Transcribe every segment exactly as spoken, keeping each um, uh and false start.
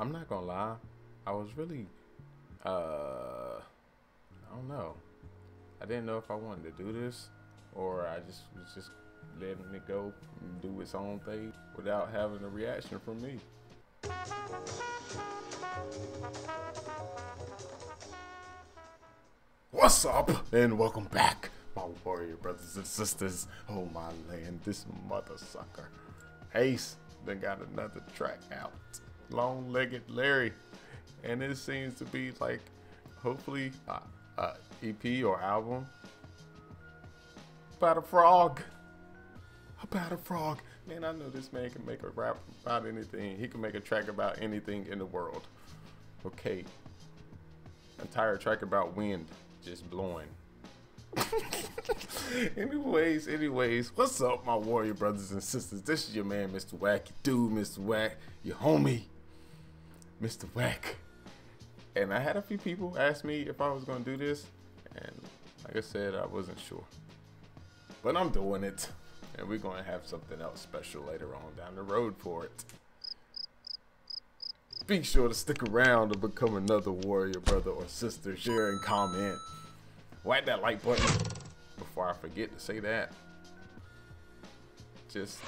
I'm not gonna lie, I was really, uh, I don't know. I didn't know if I wanted to do this, or I just was just letting it go and do its own thing without having a reaction from me. What's up, and welcome back, my warrior brothers and sisters. Oh my land, this mother sucker. Ace then got another track out, Long-Legged Larry, and it seems to be like hopefully a, a E P or album about a frog. About a frog, man. I know this man can make a rap about anything. He can make a track about anything in the world. Okay, entire track about wind just blowing. anyways, anyways, what's up, my warrior brothers and sisters? This is your man, Mister Wack, your dude, Mister Wack, your homie, Mister Wack. And I had a few people ask me if I was gonna do this, and like I said, I wasn't sure. But I'm doing it, and we're gonna have something else special later on down the road for it. Be sure to stick around to become another warrior brother or sister. Share and comment. Whack that like button before I forget to say that. Just,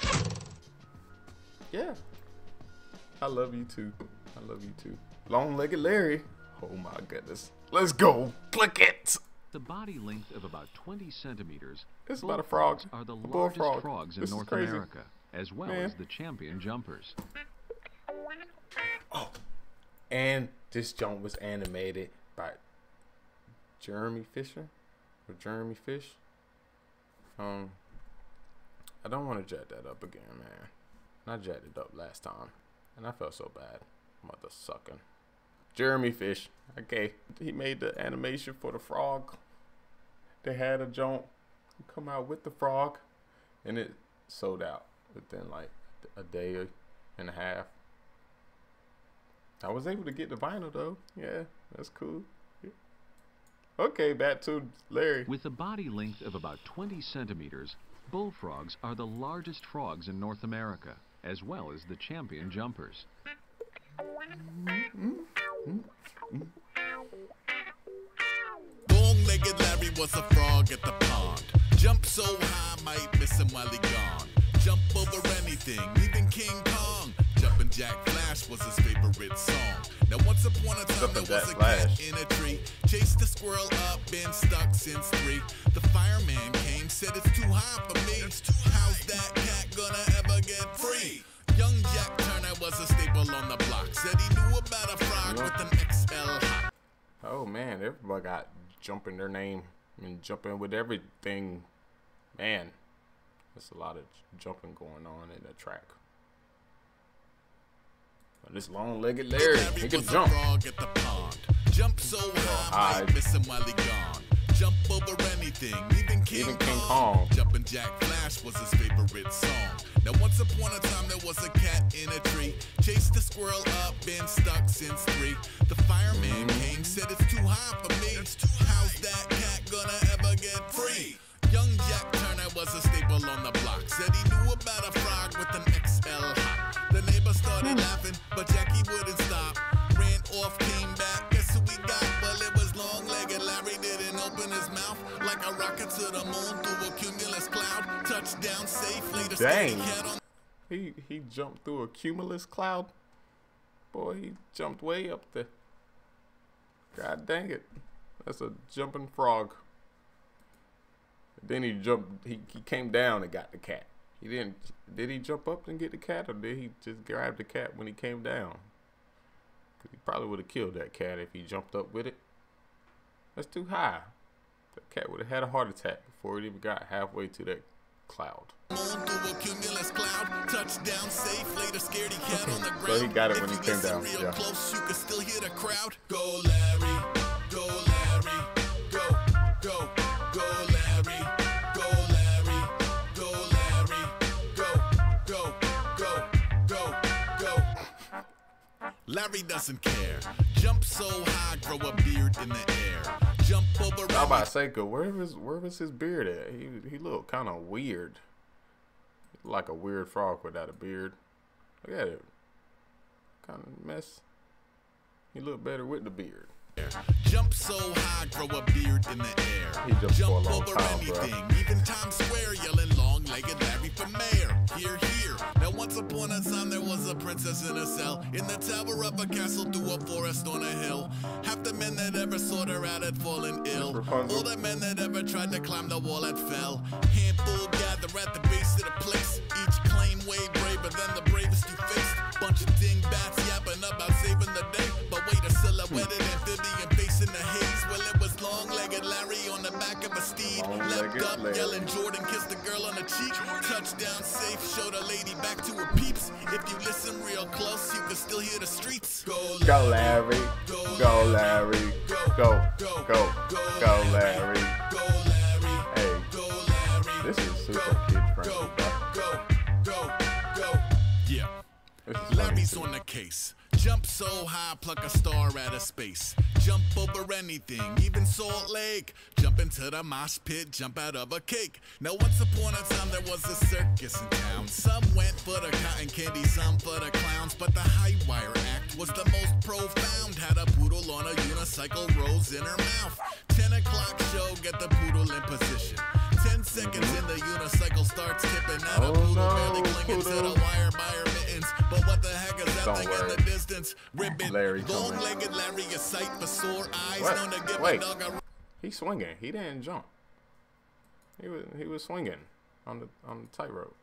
yeah. I love you too. I love you too. Long-Legged Larry. Oh my goodness. Let's go. Click it. The body length of about twenty centimeters. It's about a frog. Are the largest frog. frogs in this North America, as well Man. as the champion jumpers. Oh, and this joint was animated by Jeremy Fisher or Jeremy Fish. Um, I don't want to jack that up again, man. I jacked it up last time, and I felt so bad, mother sucking. Jeremy Fish, okay, he made the animation for the frog. They had a joint come out with the frog, and it sold out within like a day and a half. I was able to get the vinyl though. Yeah, that's cool. Okay, back to Larry. With a body length of about twenty centimeters, bullfrogs are the largest frogs in North America, as well as the champion jumpers. Long-legged Larry was a frog at the pond. Jump so high, might miss him while he gone. Jump over anything, even King Kong. Jumpin' Jack Flash was his favorite song. Now once upon a time there was a cat in a tree. Chased the squirrel up, been stuck since three. The fireman came, said it's too high for me. How's that cat gonna ever get free? Young Jack Turner was a staple on the block. Said he knew about a frog with an X L hot. Oh man, everybody got jumping their name and jumping with everything. Man, there's a lot of jumping going on in the track. This Long-Legged Larry, he can jump. Frog at the pond. Jump so high, might miss him while he gone. Jump over anything, even King, even King Kong. Kong. Jumpin' Jack Flash was his favorite song. Now once upon a time there was a cat in a tree. Chased the squirrel up, been stuck since three. The fireman mm. came, said it's too high for me. How's that cat gonna ever get free? Young Jack Turner was a staple on the block. Said he knew about a frog with an X L hot. The neighbor started laughing, but Jackie wouldn't stop. Ran off, came back, guess who we got? Well, it was Long-Legged Larry, didn't open his mouth. Like a rocket to the moon through a cumulus cloud. Touchdown safely. The Dang. On he, he jumped through a cumulus cloud. Boy, he jumped way up there. God dang it. That's a jumping frog. Then he jumped, he, he came down and got the cat. He didn't, did he jump up and get the cat, or did he just grab the cat when he came down? Because he probably would have killed that cat if he jumped up with it. That's too high. That cat would have had a heart attack before it even got halfway to that cloud. So he got it when he came down. Yeah. Close, you can still hear the crowd. Go Larry, go Larry, go, go, go Larry. Larry doesn't care. Jump so high, grow a beard in the air. Jump over. How about Seiko? Where was where was his beard at? He he looked kind of weird, like a weird frog without a beard. Look at it, kind of mess. He looked better with the beard. Jump so high, grow a beard in the air. He jumped Jump for a long over time, anything, bro. Even Times Square, yelling long-legged Larry for mayor. Here, here. Now once upon a time there was a princess in a cell, in the tower of a castle, through a forest on a hill. Half the men that ever saw her out had fallen ill. All the men that ever tried to climb the wall had fell. Handful gather at the base of the place. Each claim way braver than the bravest you faced. Bunch of dingbats yapping about saving the day, but wait, a silhouetted amphibian face in the haze. Well, it was long-legged Larry on the back of a steed. Leapt up, Larry. Yelling Jordan, kissed the girl on the cheek. Touchdown safe, showed a lady back to her peeps. If you listen real close, you can still hear the streets. Go, go Larry. Go, go Larry. Go, go, go, go, go Larry. Go, Larry. Hey, go, Larry. This is super kid-friendly. Go, go, go. Yeah. Larry's on the case. Jump so high, pluck a star out of space. Jump over anything, even Salt Lake. Jump into the mosh pit, jump out of a cake. Now once upon a time there was a circus in town. Some went for the cotton candy, some for the clowns. But the high wire act was the most profound. Had a poodle on a unicycle, rose in her mouth. Ten o'clock show, get the poodle in position. Ten seconds in, the unicycle starts tipping out. A poodle barely clinging to the wire by her mittens. But what the heck is that thing in the distance? Ribbon, long-legged Larry, a sight for sore eyes. Known to give a dog a... He's swinging. He didn't jump. He was he was swinging on the on the tightrope,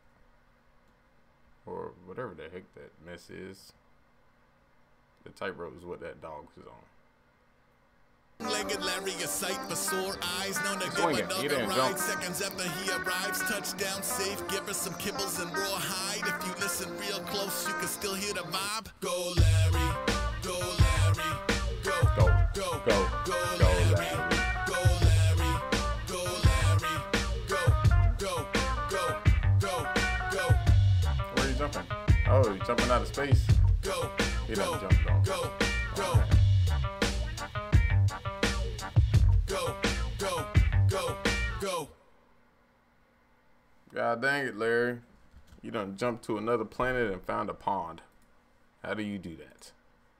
or whatever the heck that mess is. The tightrope is what that dog was on. Long-legged Larry, a sight for sore eyes. Known to give a dog a ride. Seconds after he arrives, touchdown safe. Give her some kibbles and rawhide. If you listen real close, you can still hear the vibe. Go Larry, go Larry, go, go, go, go, go, go Larry, go Larry, go Larry, go, go, go, go, go. Where are you jumping? Oh, you're jumping out of space. Go, he doesn't jump, don't. Go, go. God dang it, Larry. You done jumped to another planet and found a pond. How do you do that?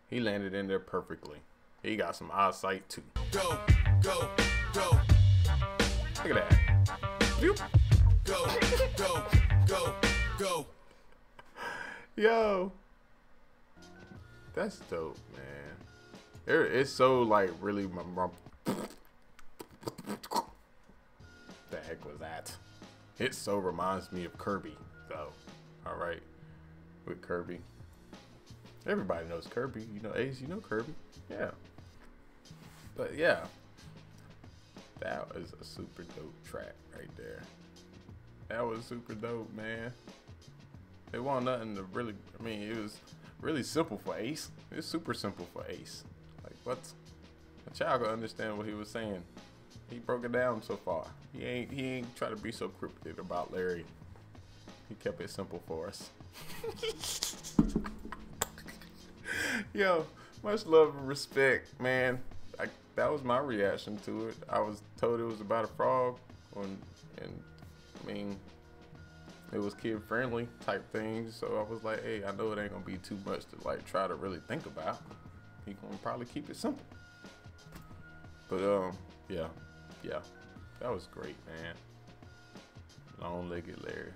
He landed in there perfectly. He got some eyesight too. Go, go, go. Look at that. Go, go, go, go. Yo. That's dope, man. It, it's so like really my, my... The heck was that? It so reminds me of Kirby, though. All right, with Kirby. Everybody knows Kirby. You know Ace, you know Kirby. Yeah. But yeah, that was a super dope track right there. That was super dope, man. It wasn't nothing to really, I mean, it was really simple for Ace. It's super simple for Ace. Like, what's, a child can understand what he was saying. He broke it down so far. He ain't he ain't try to be so cryptic about Larry. He kept it simple for us. Yo, much love and respect, man. I, that was my reaction to it. I was told it was about a frog, on, and I mean, it was kid friendly type things. So I was like, hey, I know it ain't gonna be too much to like try to really think about. He gonna probably keep it simple. But um, yeah. Yeah, that was great, man. Long-legged Larry.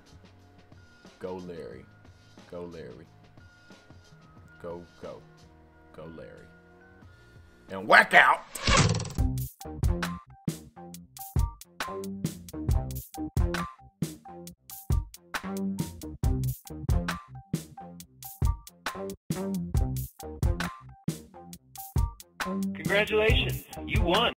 Go, Larry. Go, Larry. Go, go. Go, Larry. And whack out! Congratulations, you won.